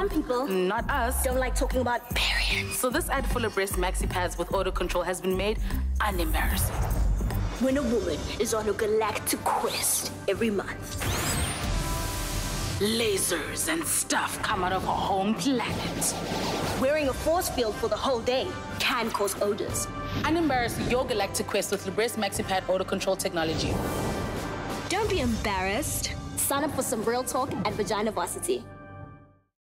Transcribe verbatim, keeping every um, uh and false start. Some people, not us, don't like talking about periods. So this ad for Libresse maxi pads with odor control has been made unembarrassing. When a woman is on a galactic quest every month, lasers and stuff come out of her home planet. Wearing a force field for the whole day can cause odors. Unembarrass your galactic quest with Libresse MaxiPad odor control technology. Don't be embarrassed. Sign up for some real talk at Vagina Varsity.